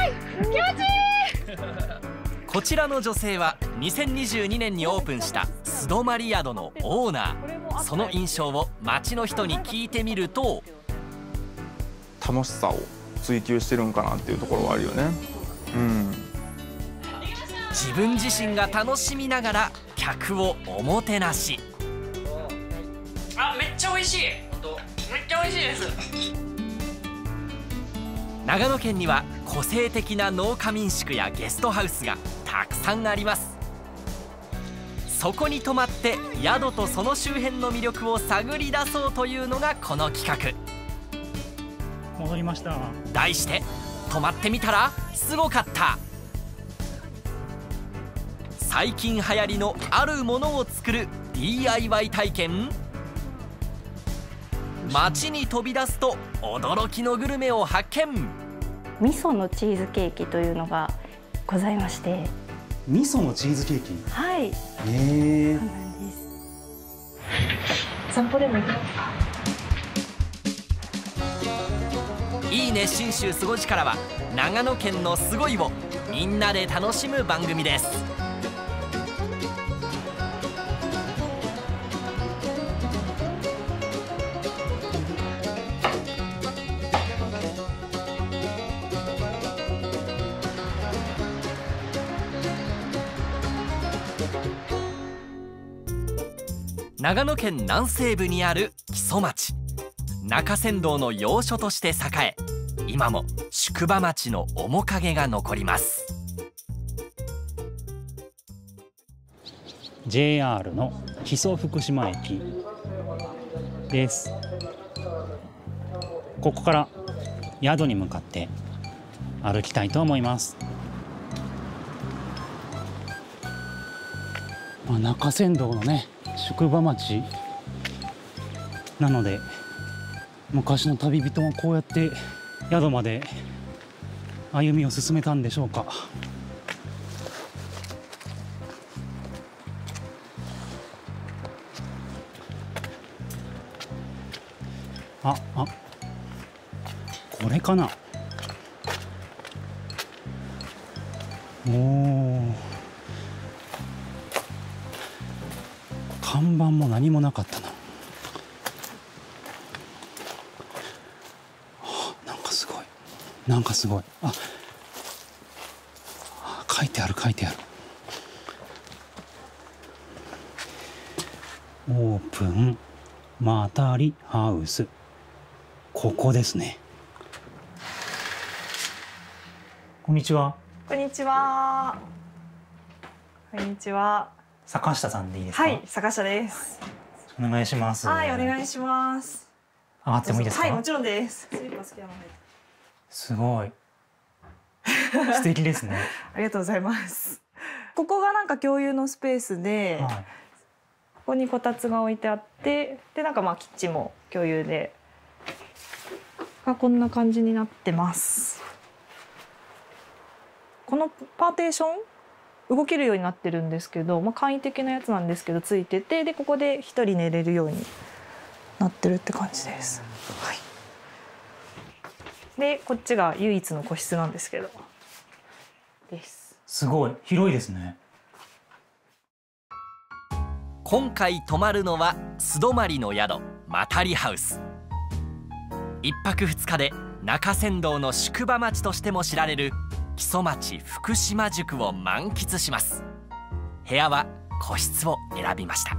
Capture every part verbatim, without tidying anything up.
気持ちいいこちらの女性はにせんにじゅうにねんにオープンした素泊まり宿のオーナー。その印象を街の人に聞いてみると、楽しさを追求してるんかなっていうところはあるよね。うん、自分自身が楽しみながら客をおもてなし。あ、めっちゃ美味しい。本当、めっちゃ美味しいです。長野県には個性的な農家民宿やゲストハウスがたくさんあります。そこに泊まって宿とその周辺の魅力を探り出そうというのがこの企画。戻りました。題して泊まってみたらすごかった。最近流行りのあるものを作る ディーアイワイ 体験。街に飛び出すと驚きのグルメを発見。味噌のチーズケーキというのがございまして。味噌のチーズケーキ。はい。へえ。そうなんです。散歩でも行きますか。いいね信州すごじからは長野県のすごいをみんなで楽しむ番組です。長野県南西部にある木曽町。中山道の要所として栄え、今も宿場町の面影が残ります。 ジェイアール の木曽福島駅です。ここから宿に向かって歩きたいと思います。まあ、中山道のね宿場町なので、昔の旅人はこうやって宿まで歩みを進めたんでしょうか。あ、あ、これかな。おお、看板も何もなかったな。なんかすごい。あ、書いてある書いてある。オープンマタリハウス。ここですね。こんにちは。こんにちは。こんにちは。坂下さんでいいですか。はい、坂下です。お願いします。はい、お願いします。上がってもいいですか。はい、もちろんです。スリッパ好きなので。すごい素敵ですねありがとうございます。ここがなんか共有のスペースで、はい、ここにこたつが置いてあって、でなんかまあキッチンも共有で、がこんな感じになってます。このパーテーション動けるようになってるんですけど、まあ、簡易的なやつなんですけどついてて、でここで一人寝れるようになってるって感じです。はい。でこっちが唯一の個室なんですけど。です。すごい広いですね。今回泊まるのは素泊まりの宿matarihouse。一泊二日で中山道の宿場町としても知られる木曽町福島宿を満喫します。部屋は個室を選びました。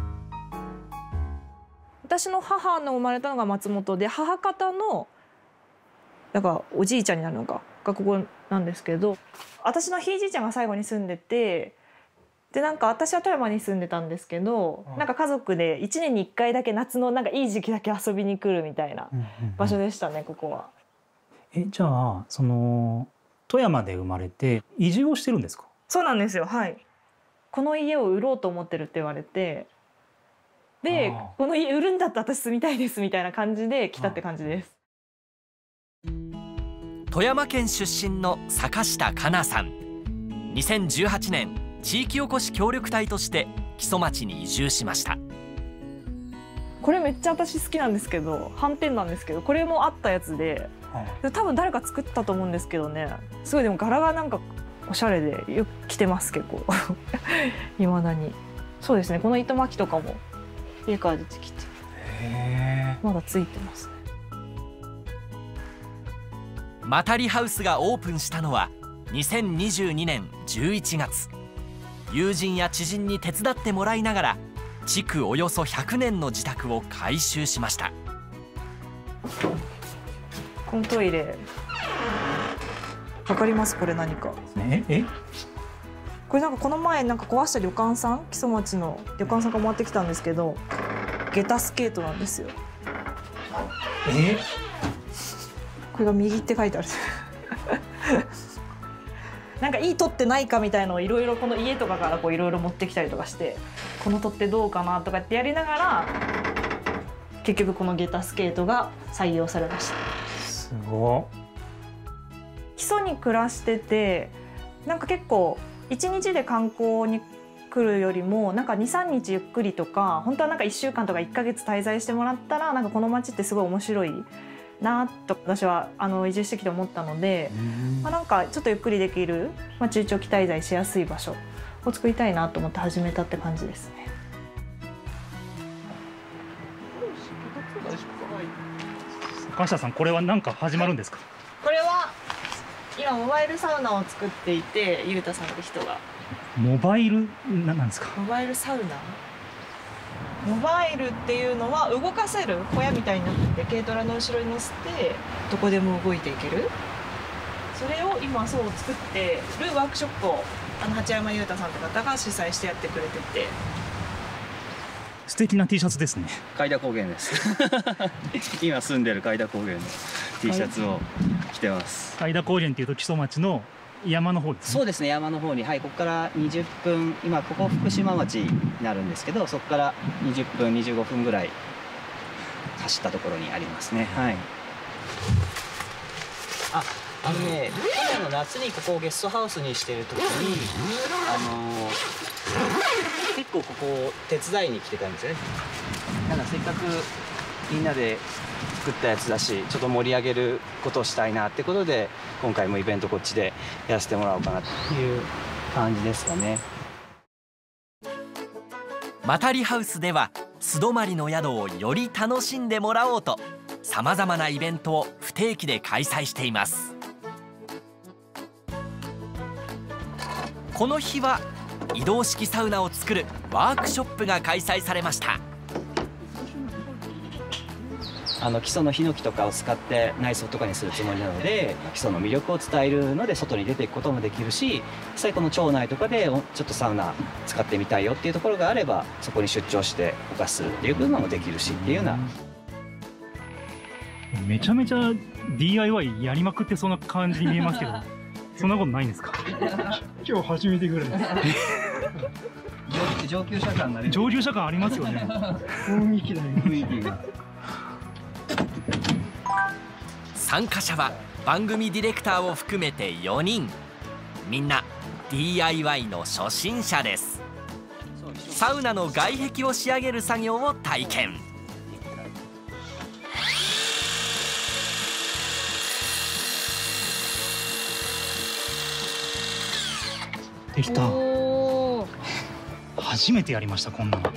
私の母の生まれたのが松本で、母方のなんかおじいちゃんになるのかがここなんですけど、私のひいじいちゃんが最後に住んでて、でなんか私は富山に住んでたんですけど、うん、なんか家族でいちねんにいっかいだけ夏のなんかいい時期だけ遊びに来るみたいな場所でしたね、ここは。え、じゃあその富山で生まれて移住をしてるんですか。そうなんですよ。はい。この家を売ろうと思ってるって言われて、でこの家売るんだったら私住みたいですみたいな感じで来たって感じです。富山県出身の坂下香奈さん。にせんじゅうはちねん地域おこし協力隊として木曽町に移住しました。これめっちゃ私好きなんですけど、斑点なんですけど、これもあったやつで、はい、多分誰か作ったと思うんですけどね。すごいでも柄がなんかおしゃれでよく着てます結構いまだに。そうですね、この糸巻きとかも家から出てきてまだついてますね。マタリハウスがオープンしたのはにせんにじゅうにねんじゅういちがつ、友人や知人に手伝ってもらいながら築およそひゃくねんの自宅を改修しました。このトイレわかります？これ何かええこれなんかこの前なんか壊した旅館さん、木曽町の旅館さんが回ってきたんですけど、下駄スケートなんですよ。えこれが右って書いてあるなんかいい取ってないかみたいのをいろいろこの家とかからこういろいろ持ってきたりとかして、この取ってどうかなとかってやりながら結局この下駄スケートが採用されました。すごい。基礎に暮らしててなんか結構いちにちで観光に来るよりもなんかにさんにちゆっくりとか、本当はなんかいっしゅうかんとかいっかげつ滞在してもらったらなんかこの街ってすごい面白いなと私はあの移住してきて思ったので、まあなんかちょっとゆっくりできる、まあ、中長期滞在しやすい場所を作りたいなと思って始めたって感じですね。坂下さん、これは何か始まるんですか？これは今モバイルサウナを作っていて、ゆうたさんって人がモバイルなんなんですか？モバイルサウナ。モバイルっていうのは動かせる小屋みたいになってて、軽トラの後ろに乗せてどこでも動いていける。それを今そう作ってるワークショップをあの八山ゆうたさんって方が主催してやってくれてて。素敵な T シャツですね。海田高原です今住んでる海田高原の T シャツを着てます。海田高原っていうと木曽町の山の方ですね。そうですね、山の方に、はい、ここからにじゅっぷん、今ここ福島町になるんですけど、そこからにじゅっぷんにじゅうごふんぐらい走ったところにありますね。はい。あ、あのね、去年の夏にここをゲストハウスにしてる時にあの結構ここを手伝いに来てたんですよね。なんかせっかくみんなで作ったやつだし、ちょっと盛り上げることをしたいなってことで、今回もイベントこっちでやらせてもらおうかなという感じですかね。マタリハウスでは素泊まりの宿をより楽しんでもらおうと、さまざまなイベントを不定期で開催しています。この日は移動式サウナを作るワークショップが開催されました。あの基礎のヒノキとかを使って内装とかにするつもりなので、基礎の魅力を伝えるので外に出ていくこともできるし、実際この町内とかでちょっとサウナ使ってみたいよっていうところがあれば、そこに出張してお貸しするっていうこともできるしっていうような。めちゃめちゃ ディーアイワイ やりまくってそうな感じに見えますけどそんなことないんですか？今日初めてぐらいです上級者感なり、上級者感ありますよね雰囲気だね、雰囲気が。参加者は番組ディレクターを含めてよにん、みんな ディーアイワイ の初心者です。サウナの外壁を仕上げる作業を体験。できた。初めてやりました、こんなの。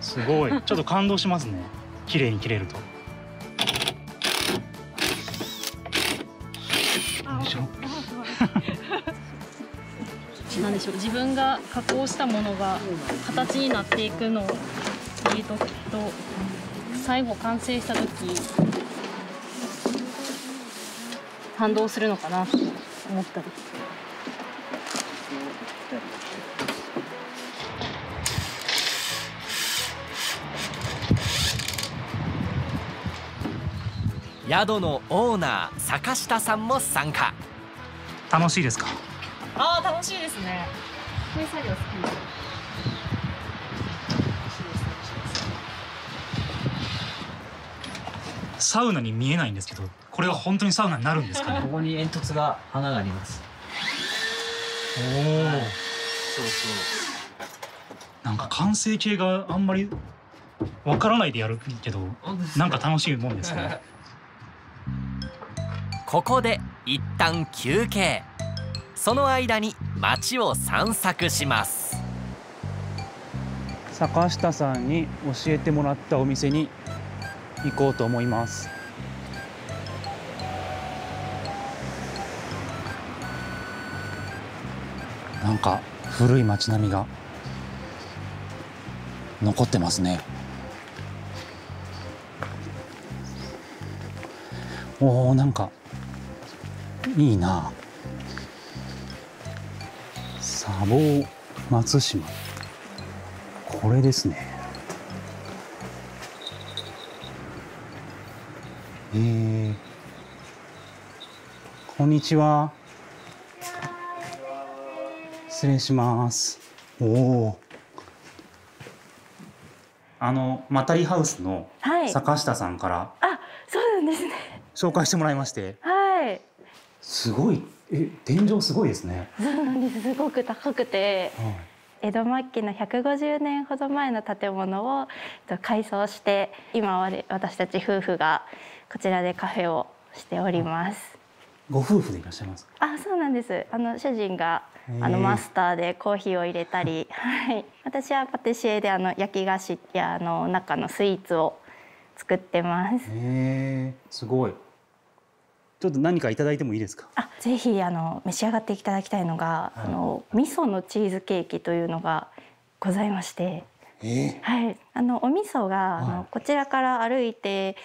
すごい、ちょっと感動しますね綺麗に切れると。なんでしょう、自分が加工したものが形になっていくのを入れとくと、最後完成した時感動するのかなと思ったり。宿のオーナー坂下さんも参加。楽しいですか？ああ、楽しいですね。こういう作業好き。サウナに見えないんですけど、これは本当にサウナになるんですかね？ここに煙突が、花があります。おお、はい。そうそう。なんか完成形があんまりわからないでやるけど、なんか楽しいもんですね。ここで一旦休憩。その間に街を散策します。坂下さんに教えてもらったお店に行こうと思います。なんか古い街並みが残ってますね。おー、なんかいいな。砂防松島、これですね。えー、こんにちは。失礼します。おお。あのマタリハウスの坂下さんから、はい、あ、そうなんですね。紹介してもらいまして。はい。すごい、え、天井すごいですね。そうなんです。すごく高くて。はい、江戸末期のひゃくごじゅうねんほど前の建物を改装して、今は私たち夫婦がこちらでカフェをしております。ご夫婦でいらっしゃいますか？あ、そうなんです。あの主人があのマスターでコーヒーを入れたり、はい、私はパティシエであの焼き菓子やあの中のスイーツを作ってます。へえ、すごい。ちょっと何かいただいてもいいですか？あ、ぜひあの召し上がっていただきたいのが、はい、あの味噌のチーズケーキというのがございまして、えー、はい、あのお味噌が、はい、あのこちらから歩いて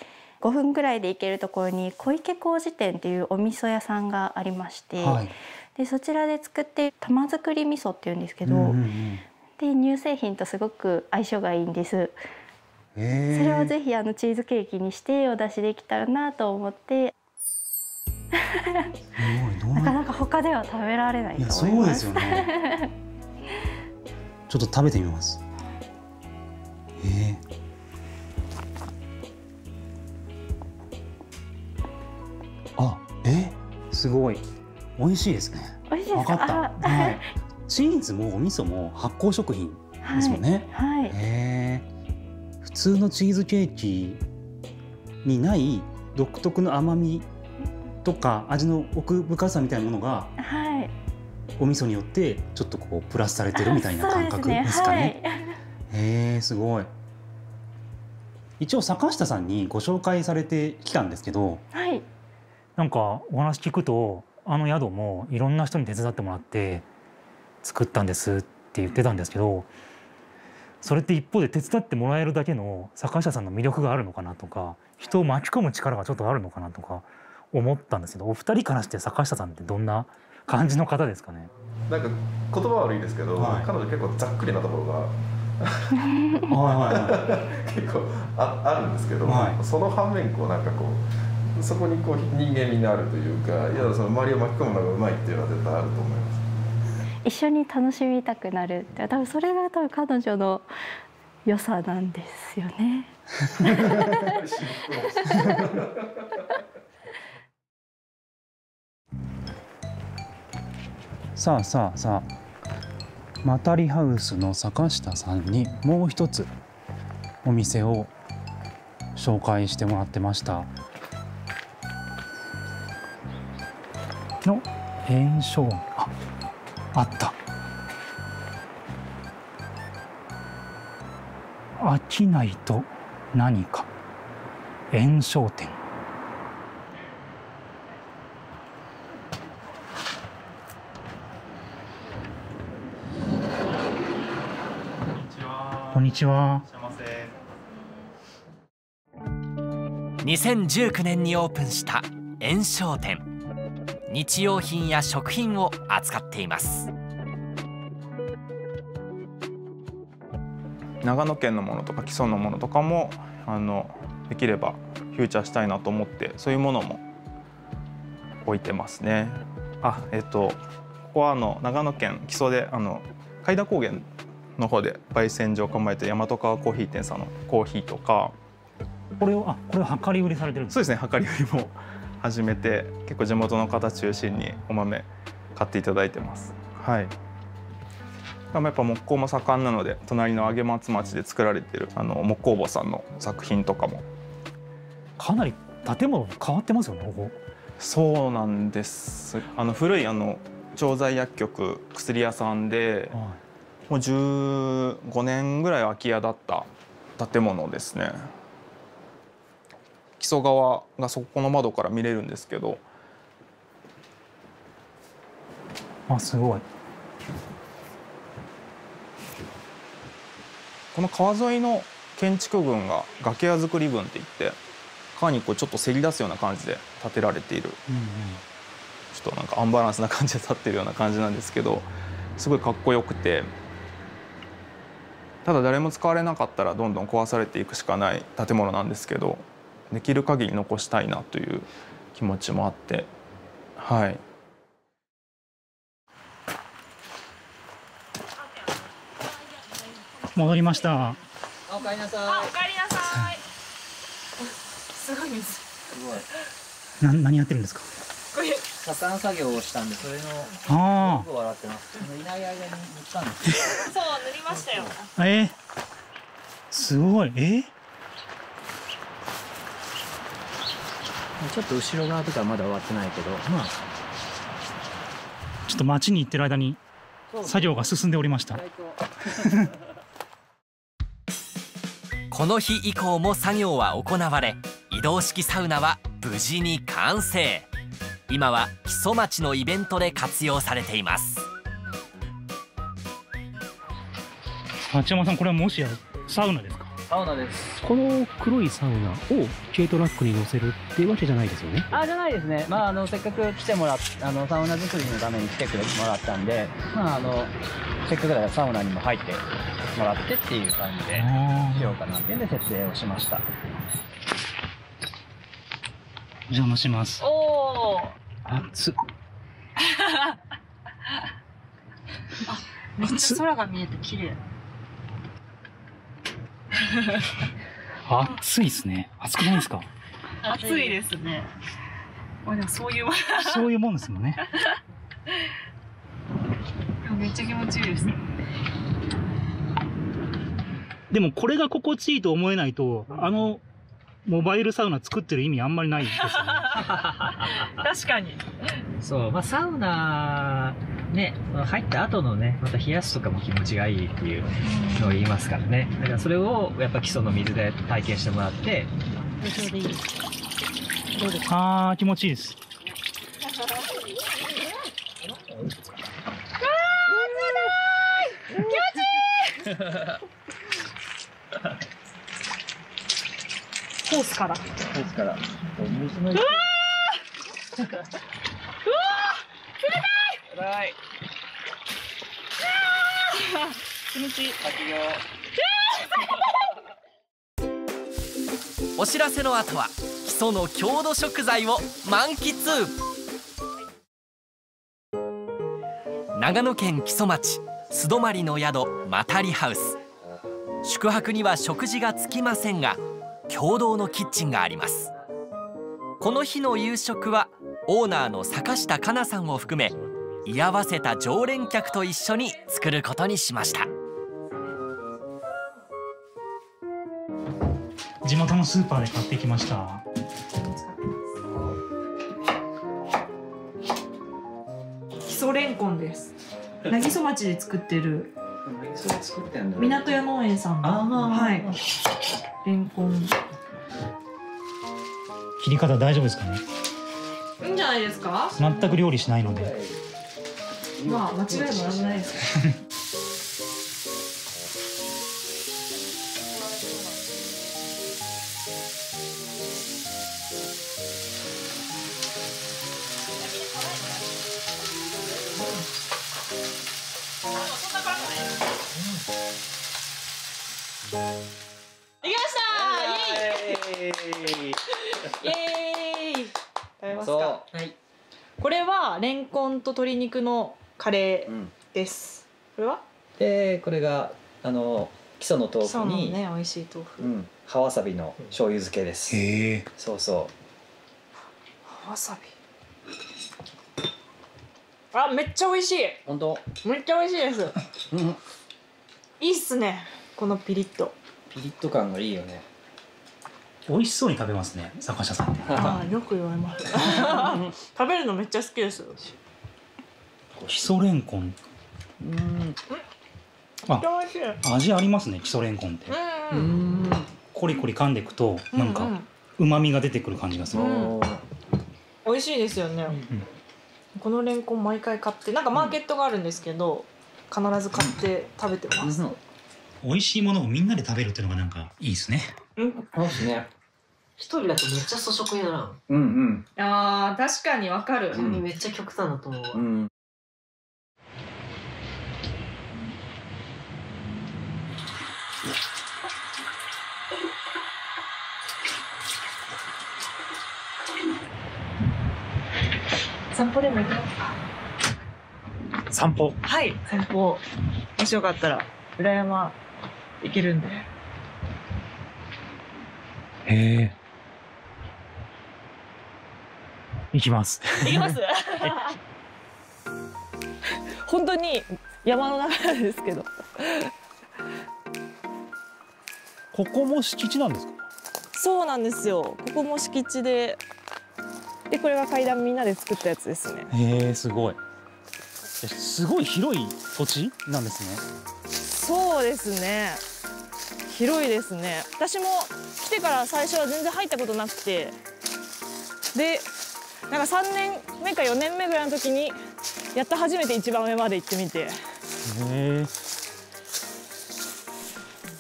ごふんぐらいで行けるところに小池麹店というお味噌屋さんがありまして、はい、でそちらで作って玉造り味噌っていうんですけど、うんうん、で乳製品とすごく相性がいいんです。えー、それをぜひあのチーズケーキにしてお出しできたらなと思って。なかなか他では食べられないと思います。そうですよね。ちょっと食べてみます。えー、あ、え、すごい美味しいですね。美味しいですか？分かった。はい、チーズもお味噌も発酵食品ですもんね。はいはい、えー、普通のチーズケーキにない独特の甘みとか味の奥深さみたいなものが、はい、お味噌によってちょっとこうプラスされてるみたいな感覚ですかね。へ、ね、はい、えー、すごい。一応坂下さんにご紹介されてきたんですけど、はい、なんかお話聞くとあの宿もいろんな人に手伝ってもらって作ったんですって言ってたんですけど、それって一方で手伝ってもらえるだけの坂下さんの魅力があるのかなとか、人を巻き込む力がちょっとあるのかなとか思ったんですけど、お二人からして坂下さんってどんな感じの方ですかね。なんか言葉悪いですけど、はい、彼女結構ざっくりなところが結構 あ, あるんですけど、はい、その反面こうなんかこうそこにこう人間味のあるというか、いやその周りを巻き込むのがうまいっていうのは絶対あると思います。一緒に楽しみたくなるって多分それが多分彼女の良さなんですよね。さあさあさあ、マタリハウスの坂下さんにもう一つお店を紹介してもらってました。のen-shouten、あ、あった。飽きないと何かen-shouten。こんにちは。にせんじゅうきゅうねんにオープンしたen-shouten。日用品や食品を扱っています。長野県のものとか基礎のものとかもあのできればフューチャーしたいなと思って、そういうものも置いてますね。あ、えっとここはあの長野県木曽であの開田高原の方で焙煎所を構えて大和川コーヒー店さんのコーヒーとか、これをあこれは量り売りされてるんですか？そうですね、量り売りも始めて結構地元の方中心にお豆買っていただいてます。はい。でもやっぱ木工も盛んなので隣の上松町で作られてるあの木工房さんの作品とかもかなり建物変わってますよね。ここそうなんです。あの古いあの調剤薬局、薬屋さんで、はい、もうじゅうごねんぐらい空き家だった建物ですね。木曽川がそこの窓から見れるんですけど、あ、すごい。この川沿いの建築群が崖屋造り群っていって、川にこうちょっとせり出すような感じで建てられている、うん、うん、ちょっとなんかアンバランスな感じで立ってるような感じなんですけど、すごいかっこよくて、ただ誰も使われなかったらどんどん壊されていくしかない建物なんですけど、できる限り残したいなという気持ちもあって、はい。戻りました。おかえりなさい。あ、おかえりなさい。すごい水。すごい。な、何やってるんですか。これ加算作業をしたんで、それの。ああ。笑ってます。いない間に塗ったんです。そう、塗りましたよ。えー、すごい。えー、ちょっと後ろ側とかまだ終わってないけど、まあ。ちょっと町に行ってる間に作業が進んでおりました。この日以降も作業は行われ、移動式サウナは無事に完成。今は木曽町のイベントで活用されています。町山さん、これはもしやサウナですか。サウナです。この黒いサウナを軽トラックに乗せるってわけじゃないですよね。あ、じゃないですね。まあ、あのせっかく来てもらっあのサウナ作りのために来てくれもらったんで、まあ、あのせっかくだからサウナにも入ってもらってっていう感じでしようかなっていうんで設営をしました。お邪魔します。おー、熱っ。あ、めっちゃ空が見えて綺麗。暑いですね。暑くないですか。暑いですね。まあ、でもそういうそういうもんですもんね。めっちゃ気持ちいいですね。でもこれが心地いいと思えないと、あのモバイルサウナ作ってる意味あんまりないですよね。確かに。そう、まあ、サウナね、入った後のね、また冷やすとかも気持ちがいいっていうのを言いますからね。だからそれをやっぱ基礎の水で体験してもらって。ちょうどいい。どうですか。ああ、気持ちいいです。気持ちいい。ホースから。ホースから。うわー。うわー。冷たい。気持ちいい。お知らせの後は基礎の郷土食材を満喫。長野県木曽町素泊まりの宿matarihouse。宿泊には食事がつきませんが、共同のキッチンがあります。この日の夕食はオーナーの坂下香奈さんを含め居合わせた常連客と一緒に作ることにしました。地元のスーパーで買ってきました。木曽レンコンです。なぎそ町で作ってる港屋農園さんの、はい、レンコン。切り方大丈夫ですかね。いいんじゃないですか。全く料理しないので。まあ、間違いもなんもないです。うん。イエーイ。食べますか。はい。これはレンコンと鶏肉のカレーです。これは？で、これがあの基礎の豆腐にね、美味しい豆腐。うん。葉わさびの醤油漬けです。へえ。そうそう。葉わさび。あ、めっちゃ美味しい。本当？めっちゃ美味しいです。うん。いいっすね。このピリッと。ピリッと感がいいよね。美味しそうに食べますね、坂下さんって。ああ、よく言われます食べるのめっちゃ好きです。基礎レンコン、うん、あ、味ありますね、基礎レンコンって。うん、コリコリ噛んでいくとなんか旨味が出てくる感じがする。美味しいですよね、うん、このレンコン毎回買って、なんかマーケットがあるんですけど、うん、必ず買って食べてます、うん、美味しいものをみんなで食べるっていうのがなんかいいですね。うん、楽しいね。一人だとめっちゃ粗食にならん。うんうん。ああ、確かにわかる。うん、めっちゃ極端だと思う。うん。散歩でも行きますか。散歩。はい、散歩。もしよかったら裏山行けるんで。へえ。行きます。行きます。本当に山の中なんですけど。ここも敷地なんですか。そうなんですよ。ここも敷地で、でこれは階段みんなで作ったやつですね。へえ、すごい。すごい広い土地なんですね。そうですね。広いですね。私も来てから最初は全然入ったことなくて、でなんかさんねんめかよねんめぐらいの時にやっと初めて一番上まで行ってみて、へ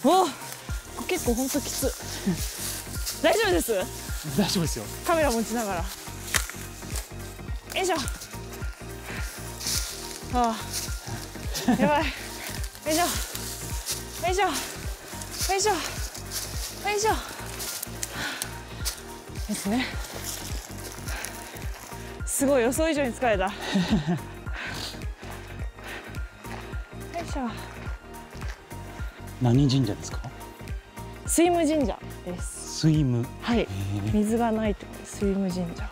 お、結構ほんときつ大丈夫です？大丈夫ですよ。カメラ持ちながら、よいしょ、ああやばいよいしょよいしょよいしょよいしょですね。すごい予想以上に疲れたよいしょ。何神社ですか？水無神社です。水無、はい、水がないと水無神社。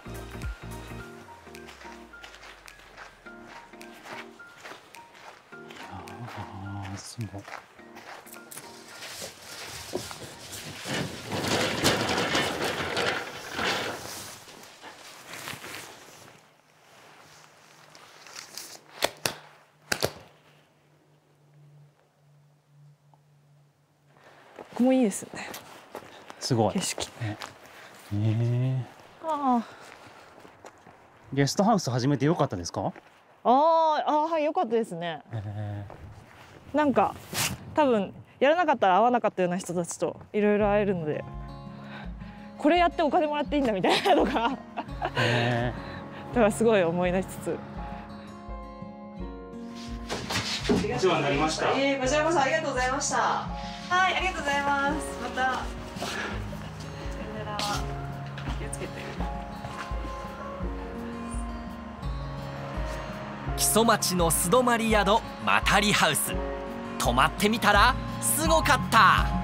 ああ、すごい。ここもいいですよね。すごい景色。ねえ。ああ。ゲストハウス始めて良かったですか？ああ、はい、良かったですね。えー、なんか多分やらなかったら会わなかったような人たちといろいろ会えるので、これやってお金もらっていいんだみたいなのが、えー、だからすごい思い出しつつ。お世話になりました。ええ、こちらこそありがとうございました。はい、ありがとうございます。また。さよなら。気をつけて。木曽町の素泊まり宿、マタリハウス。泊まってみたらすごかった。